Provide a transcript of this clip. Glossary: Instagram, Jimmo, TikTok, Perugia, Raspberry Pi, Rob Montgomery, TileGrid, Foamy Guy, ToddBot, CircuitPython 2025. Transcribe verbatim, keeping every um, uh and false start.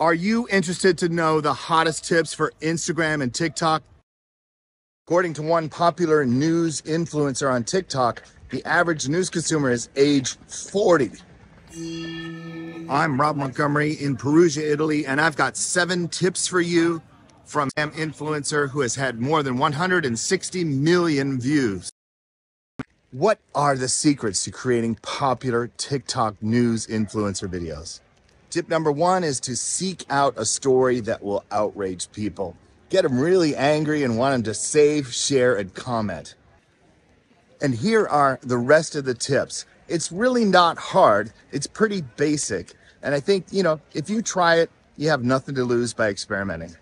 Are you interested to know the hottest tips for Instagram and TikTok? According to one popular news influencer on TikTok, the average news consumer is age forty. I'm Rob Montgomery in Perugia, Italy, and I've got seven tips for you from an influencer who has had more than one hundred sixty million views. What are the secrets to creating popular TikTok news influencer videos? Tip number one is to seek out a story that will outrage people. Get them really angry and want them to save, share, and comment. And here are the rest of the tips. It's really not hard. It's pretty basic. And I think, you know, if you try it, you have nothing to lose by experimenting.